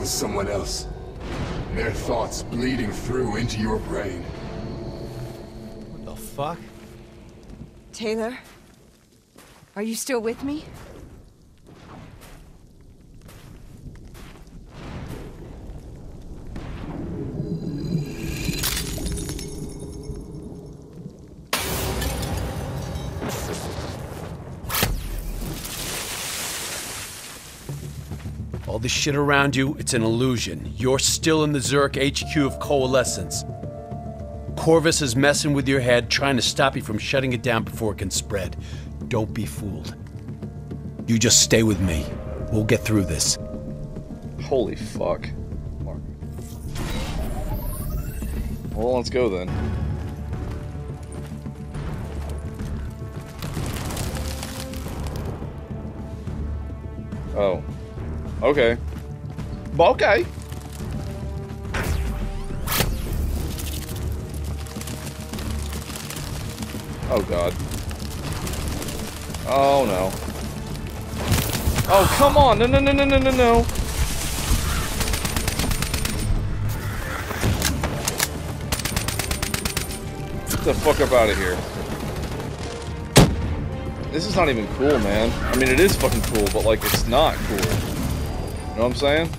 with someone else. Their thoughts bleeding through into your brain. What the fuck? Taylor? Are you still with me? All the shit around you, it's an illusion. You're still in the Zurich HQ of Coalescence. Corvus is messing with your head, trying to stop you from shutting it down before it can spread. Don't be fooled. You just stay with me. We'll get through this. Holy fuck. Well, let's go then. Oh. Okay. Okay. Oh god. Oh no. Oh come on! No no no no no no no! Get the fuck up out of here. This is not even cool, man. I mean, it is fucking cool, but like, it's not cool. You know what I'm saying?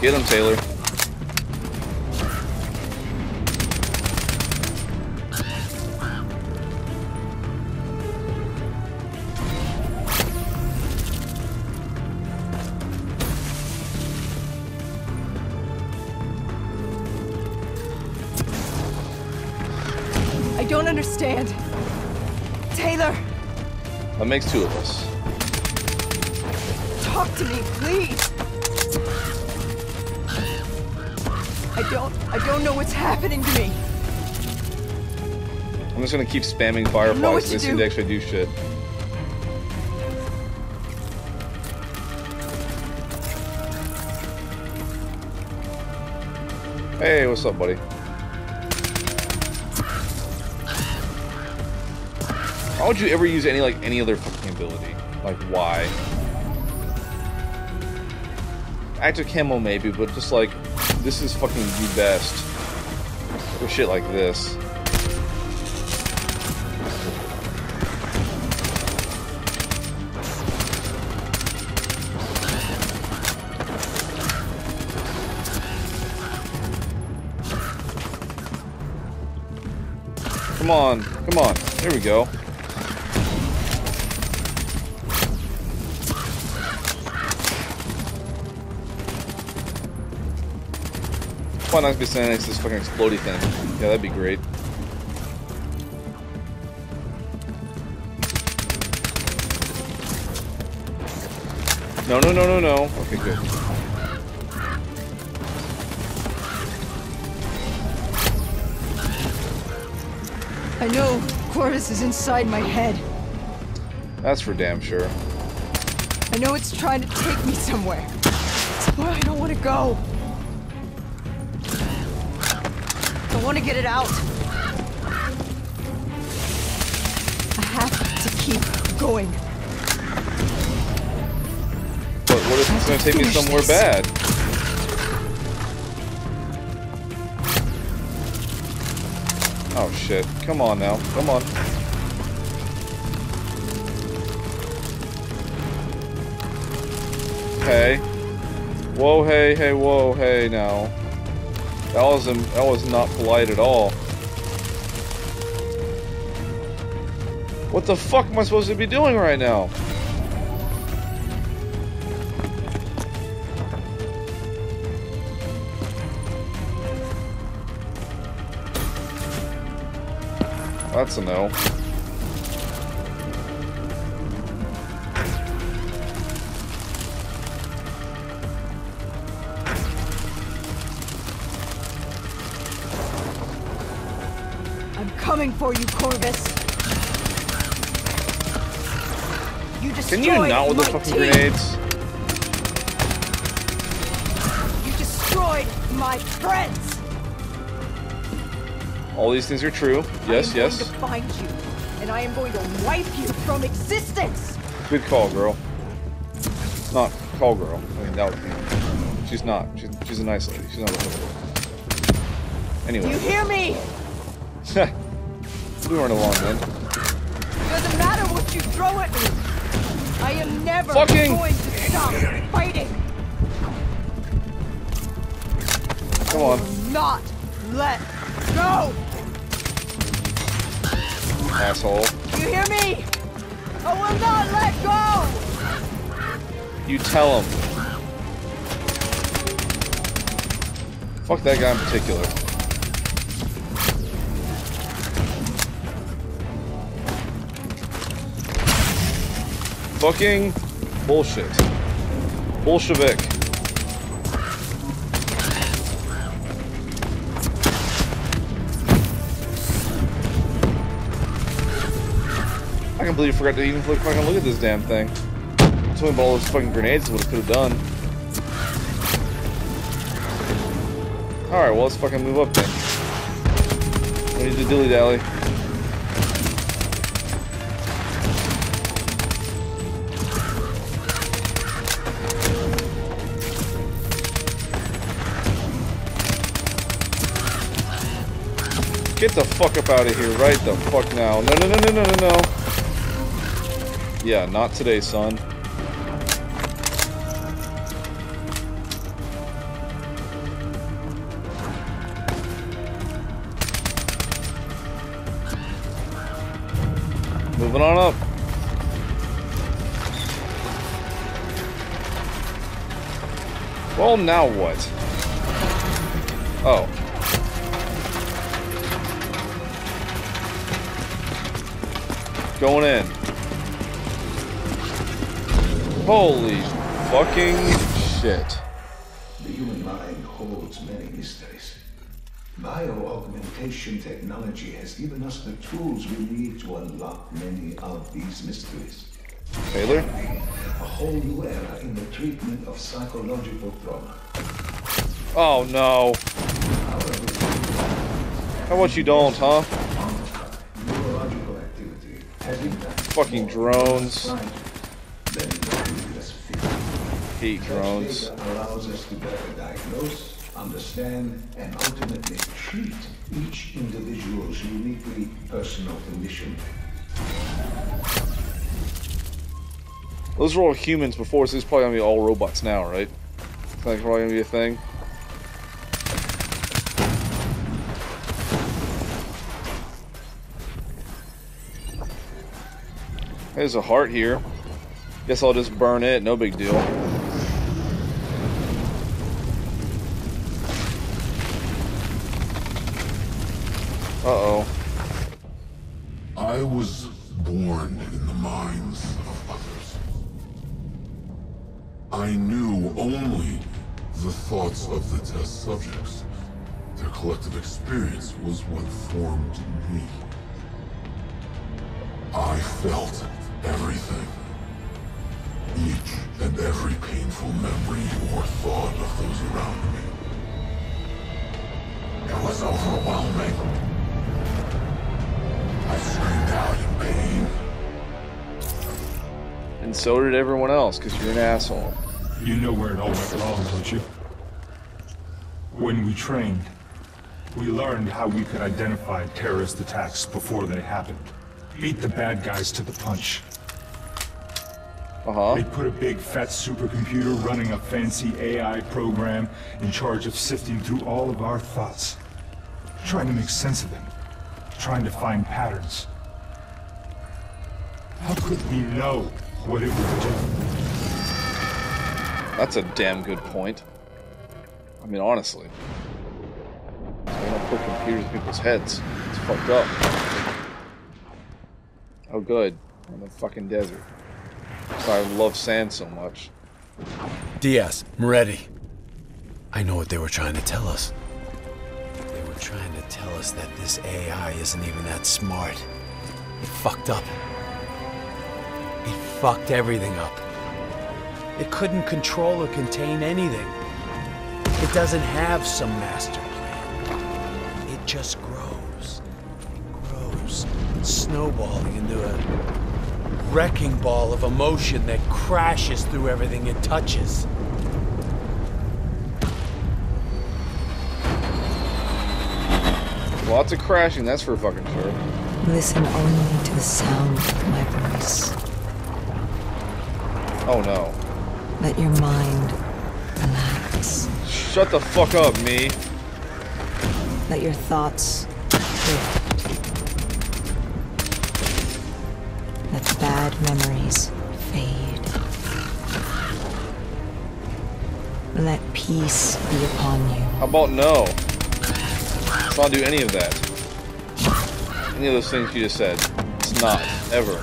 Get him, Taylor. I don't understand. Taylor! That makes two of us. Talk to me, please! I don't know what's happening to me. I'm just gonna keep spamming fireflies. They seem to actually do shit. Hey, what's up, buddy? Why would you ever use any other fucking ability? Like, why? Active camo maybe, but just like, this is fucking the best for shit like this. Come on, come on, here we go. Why not be standing next to this fucking explodey thing? Yeah, that'd be great. No, no, no, no, no. Okay, good. I know Corvus is inside my head. That's for damn sure. I know it's trying to take me somewhere. I don't want to go. I want to get it out. I have to keep going. But what if it's going to take me somewhere bad? Oh shit. Come on now. Come on. Hey. Whoa, hey, hey, whoa, hey now. That was not polite at all. What the fuck am I supposed to be doing right now? That's a no. Coming for you, Corvus. You destroyed my team. Can you not with those fucking grenades? You destroyed my friends. All these things are true. Yes, yes. I am going to find you, and I am going to wipe you from existence. Good call, girl. Not call girl. I mean, that would be. She's not. She's a nice lady. She's not a little girl. Anyway. You hear me? We weren't along then. Doesn't matter what you throw at me. I am never going to stop fighting. Come on. I will not let go. Asshole. You hear me? I will not let go. You tell him. Fuck that guy in particular. Fucking bullshit. Bolshevik. I can't believe I forgot to even fucking look at this damn thing. I'm talking about all those fucking grenades is what it could have done. Alright, well let's fucking move up then. We need to dilly-dally. Get the fuck up out of here right the fuck now. No, no, no, no, no, no, no. Yeah, not today, son. Moving on up. Well, now what? Oh. Going in. Holy fucking shit. The human mind holds many mysteries. Bio-augmentation technology has given us the tools we need to unlock many of these mysteries. Taylor? A whole new era in the treatment of psychological trauma. Oh no. How about you don't, huh? Fucking drones. Hate drones. Allows us to better diagnose, understand, and ultimately treat each individual's uniquely personal condition. Those were all humans before, so it's probably gonna be all robots now, right? That's probably gonna be a thing. There's a heart here. Guess I'll just burn it, no big deal. Uh-oh. I was born in the minds of others. I knew only the thoughts of the test subjects. Their collective experience was what formed me. I felt everything. Each and every painful memory or thought of those around me. It was overwhelming. I screamed out in pain. And so did everyone else, because you're an asshole. You know where it all went wrong, don't you? When we trained, we learned how we could identify terrorist attacks before they happened. Beat the bad guys to the punch. They put a big fat supercomputer running a fancy AI program in charge of sifting through all of our thoughts. Trying to make sense of them. Trying to find patterns. How could we know what it would do? That's a damn good point. I mean, honestly. They don't put computers in people's heads. It's fucked up. Oh good, I'm in the fucking desert. That's why I love sand so much. Diaz, Moretti. I know what they were trying to tell us. They were trying to tell us that this AI isn't even that smart. It fucked up. It fucked everything up. It couldn't control or contain anything. It doesn't have some master plan. It just grows. snowballing into a wrecking ball of emotion that crashes through everything it touches. Lots of crashing, that's for fucking sure. Listen only to the sound of my voice. Oh no. Let your mind relax. Shut the fuck up, me. Let your thoughts drift. Let the bad memories fade. Let peace be upon you. How about no? Let's not do any of that. Any of those things you just said. It's not. Ever.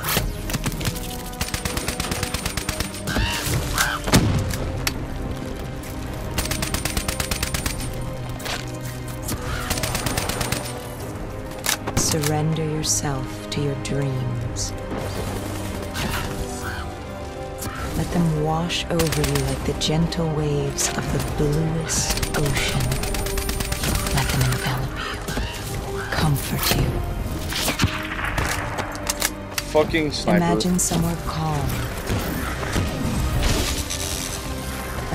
Surrender yourself to your dreams. Let them wash over you like the gentle waves of the bluest ocean. Let them envelop you, comfort you. Fucking sniper. Imagine somewhere calm.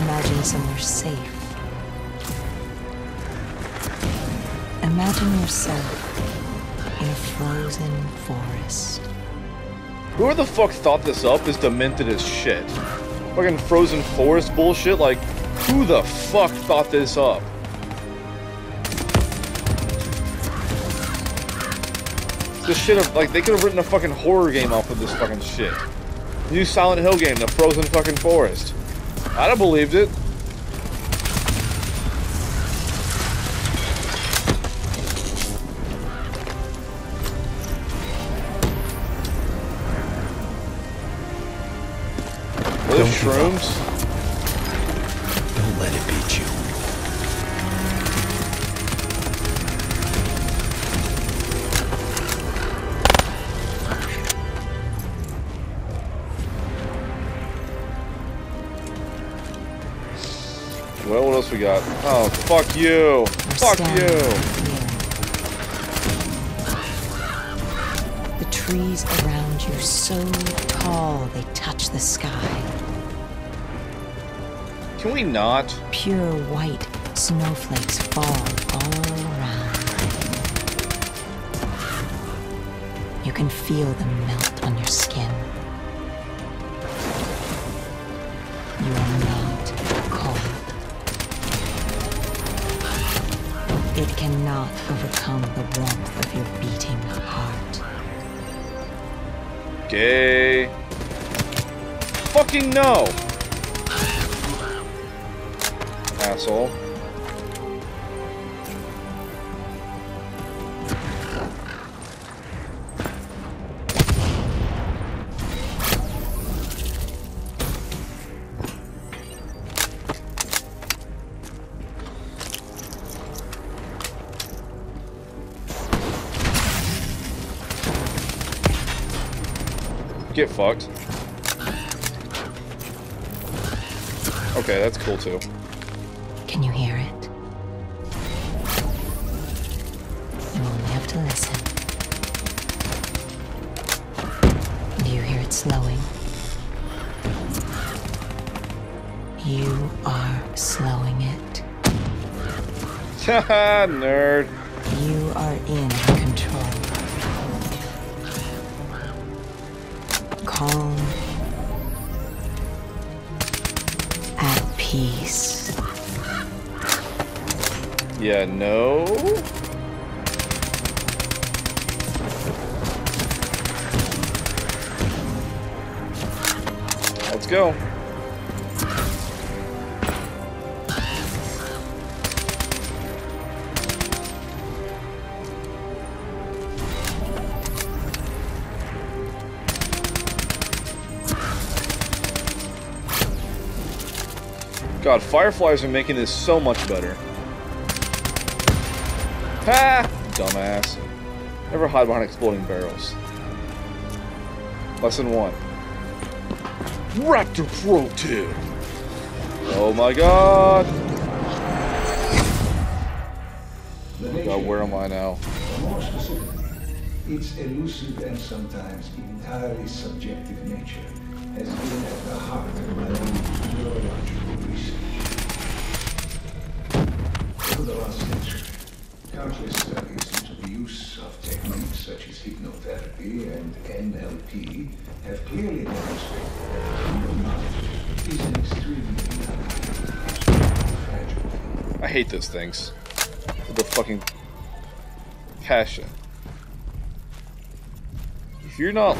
Imagine somewhere safe. Imagine yourself in a frozen forest. Whoever the fuck thought this up is demented as shit. Fucking frozen forest bullshit, like, who the fuck thought this up? This shit, like, they could have written a fucking horror game off of this fucking shit. New Silent Hill game, the frozen fucking forest. I'd have believed it. Those shrooms? Don't let it beat you. Well, what else we got? Oh, fuck you! Fuck you! The trees around you so tall they touch the sky. Can we not? Pure white snowflakes fall all around. You can feel them melt on your skin. You are not cold. It cannot overcome the warmth of your beating heart. Gay. Fucking no! Asshole. Get fucked. Okay, that's cool too. Can you hear it? You only have to listen. Do you hear it slowing? You are slowing it. Haha, nerd. You are in control. Calm. At peace. Yeah, no. Let's go. God, fireflies are making this so much better. Ha! Dumbass. Never hide behind exploding barrels. Lesson 1. Raptor Pro 2! Oh my god! Oh my god, where am I now? Its elusive and sometimes entirely subjective nature has been at the heart of my neurological research. For the last century, countless studies into the use of techniques such as hypnotherapy and NLP have clearly demonstrated that human knowledge is an extremely fragile thing. I hate those things. The fucking passion. If you're not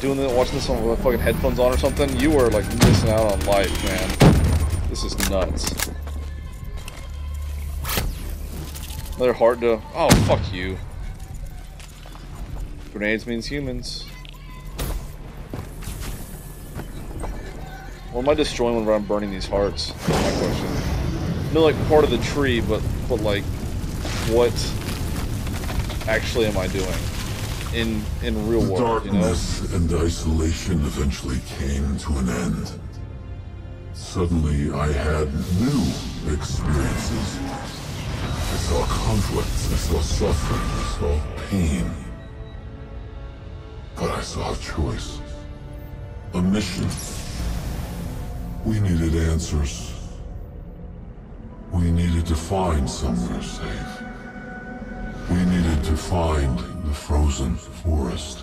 doing it, watching this on with fucking headphones on or something, you are like missing out on life, man. This is nuts. They're hard to. Oh, fuck you. Grenades means humans. What am I destroying whenever I'm burning these hearts? That's my question. No, like part of the tree, but like, what actually am I doing? In real world, darkness, you know? And isolation eventually came to an end. Suddenly, I had new experiences. I saw conflicts, I saw suffering, I saw pain. But I saw a choice. A mission. We needed answers. We needed to find somewhere safe. We needed to find the frozen forest.